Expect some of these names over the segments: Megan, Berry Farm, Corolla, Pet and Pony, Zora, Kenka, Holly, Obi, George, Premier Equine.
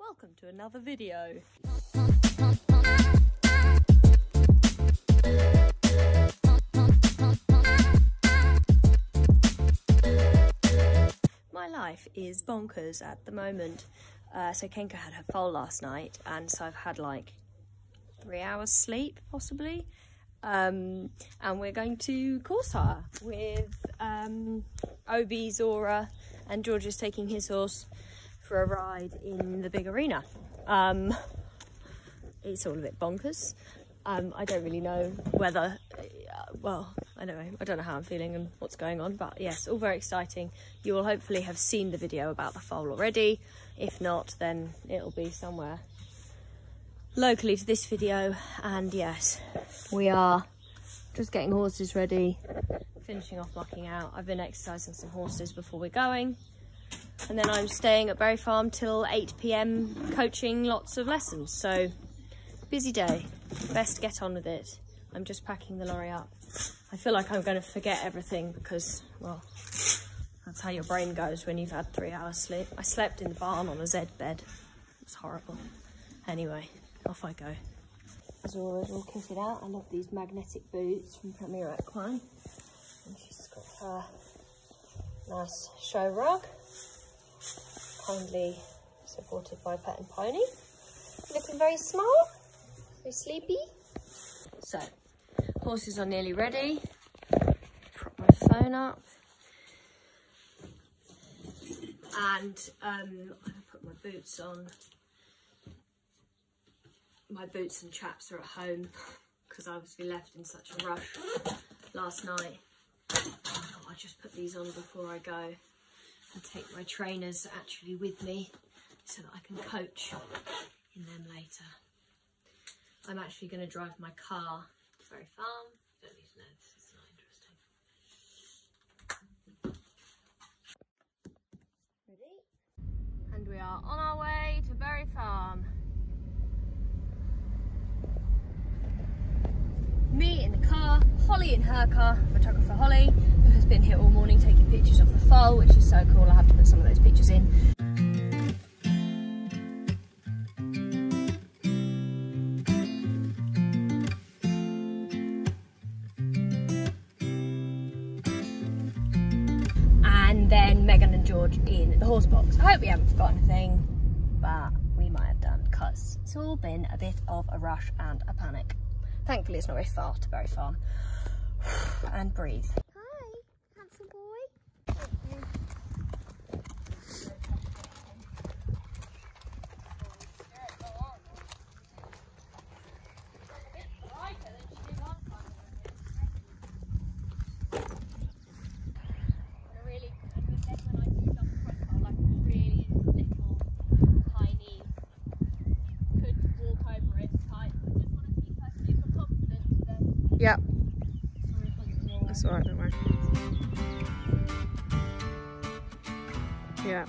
Welcome to another video. My life is bonkers at the moment. So Kenka had her foal last night, and so I've had like 3 hours sleep possibly. And we're going to course hire with Obi, Zora, and George is taking his horse for a ride in the big arena. It's all a bit bonkers. I don't really know whether, well, I don't know how I'm feeling and what's going on, but yes, all very exciting. You will hopefully have seen the video about the foal already. If not, then it'll be somewhere locally to this video. And yes, we are just getting horses ready, finishing off mucking out. I've been exercising some horses before we're going, and then I'm staying at Berry Farm till 8 p.m. coaching lots of lessons. So busy day, best get on with it. I'm just packing the lorry up. I feel like I'm going to forget everything because, well, that's how your brain goes when you've had 3 hours sleep. I slept in the barn on a Z bed. It was horrible. Anyway, off I go. As always, all kitted out. I love these magnetic boots from Premier Equine. And she's got her nice show rug, kindly supported by Pet and Pony. Looking very small, very sleepy. So, horses are nearly ready. Prop my phone up. And I put my boots on. My boots and chaps are at home because I obviously left in such a rush last night. I thought I'd just put these on before I go and take my trainers actually with me so that I can coach in them later. I'm actually going to drive my car to Berry Farm. You don't need to know, this is not interesting. Ready? And we are on our way to Berry Farm. Me in the car, Holly in her car, photographer Holly, who has been here all morning taking pictures of the foal, which is so cool. I have to put some of those pictures in. And then Megan and George in the horse box. I hope we haven't forgotten a thing, but we might have done because it's all been a bit of a rush and a panic. Thankfully, it's not very far to Berry Farm. And breathe. Hi, handsome boy. Yeah, that's alright, don't worry. Yeah.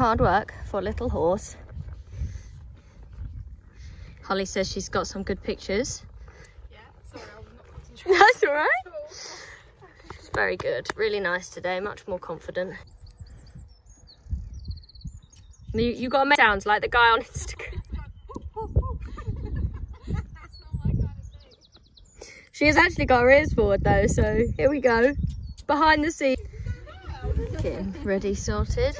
hard work for a little horse. Holly says she's got some good pictures. Yeah, sorry, I was not concentrating. That's all right. She's very good. Really nice today. Much more confident. You got to make sounds like the guy on Instagram. That's not my kind of thing. She has actually got her ears forward though, so here we go. Behind the scene. Getting ready, sorted.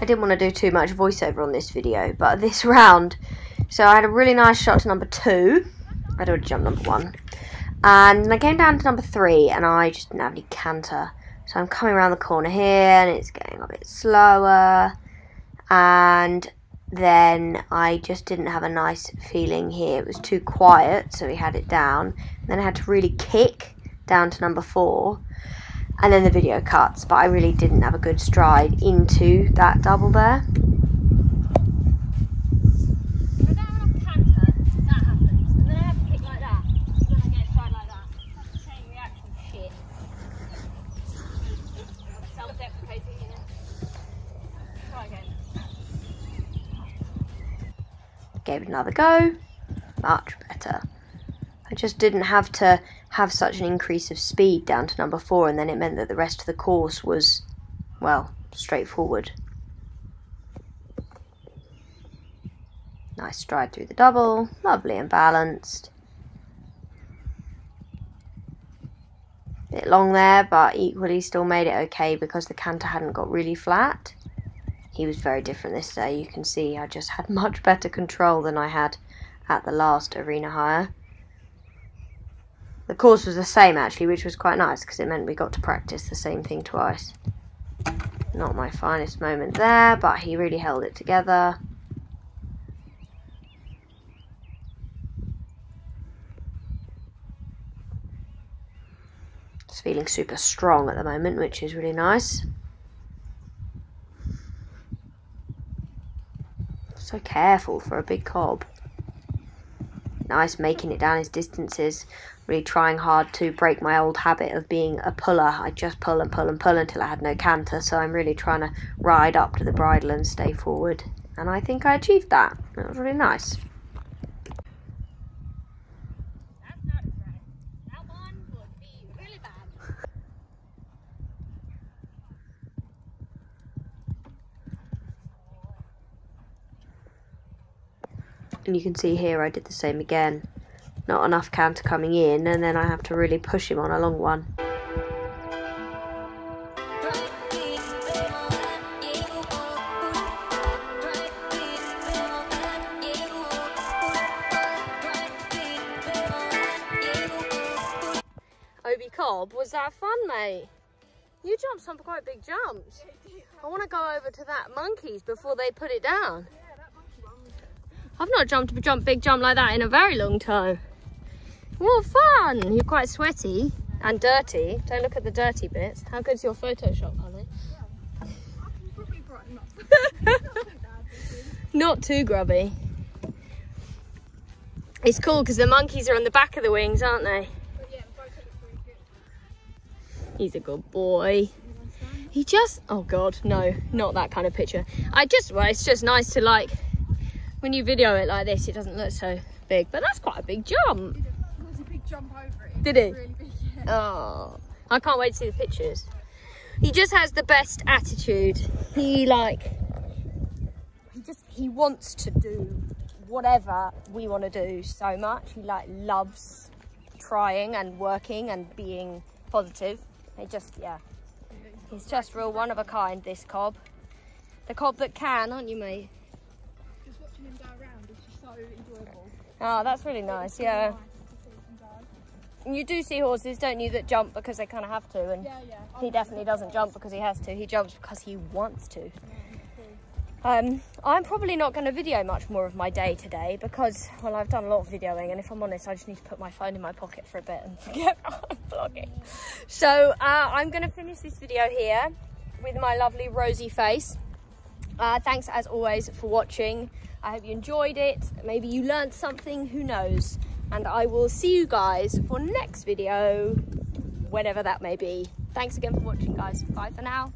I didn't want to do too much voiceover on this video, but this round, so I had a really nice shot to number 2. I'd already jumped number 1, and then I came down to number 3 and I just didn't have any canter, so I'm coming around the corner here and it's getting a bit slower, and then I just didn't have a nice feeling here. It was too quiet, so we had it down, and then I had to really kick down to number 4. And then the video cuts, but I really didn't have a good stride into that double there. But then when I'm canter, that happens. And then I have to kick like that. And then I get a stride like that. That's the chain reaction shit. Self-deprecating, you know. Try again. Gave it another go. Much better. I just didn't have to have such an increase of speed down to number 4, and then it meant that the rest of the course was, well, straightforward. Nice stride through the double, lovely and balanced. Bit long there, but equally still made it okay because the canter hadn't got really flat. He was very different this day. You can see I just had much better control than I had at the last arena hire. The course was the same actually, which was quite nice because it meant we got to practice the same thing twice. Not my finest moment there, but he really held it together. Just feeling super strong at the moment, which is really nice. So careful for a big cob. Nice making it down his distances, really trying hard to break my old habit of being a puller. I just pull and pull and pull until I had no canter, so I'm really trying to ride up to the bridle and stay forward, and I think I achieved that. That was really nice. That's not right. That one would be really bad. And you can see here I did the same again. Not enough canter coming in, and then I have to really push him on a long one. Obi Cobb, was that fun, mate? You jumped some quite big jumps. I want to go over to that monkey's before they put it down. I've not jumped a big jump like that in a very long time. What fun! You're quite sweaty and dirty. Don't look at the dirty bits. How good's your Photoshop, Holly? Yeah, I can probably brighten up. not too grubby. It's cool because the monkeys are on the back of the wings, aren't they? He's a good boy. He just, oh God, no, not that kind of picture. I just, well, it's just nice to like, when you video it like this, it doesn't look so big, but that's quite a big jump. It was a big jump over it. Did it? Really big, yeah. Oh, I can't wait to see the pictures. He just has the best attitude. He like, he wants to do whatever we want to do so much. He like loves trying and working and being positive. He just, yeah. He's just real one of a kind, this cob. The cob that can, aren't you, mate? Just watching him go around is just so enjoyable. Oh, that's really nice, yeah. And you do see horses, don't you, that jump because they kind of have to, and he definitely doesn't jump because he has to. He jumps because he wants to. I'm probably not going to video much more of my day today because, well, I've done a lot of videoing, and if I'm honest, I just need to put my phone in my pocket for a bit and forget I'm vlogging. So I'm going to finish this video here with my lovely rosy face. Thanks as always for watching. I hope you enjoyed it. Maybe you learned something, who knows? And I will see you guys for next video, whenever that may be. Thanks again for watching, guys. Bye for now.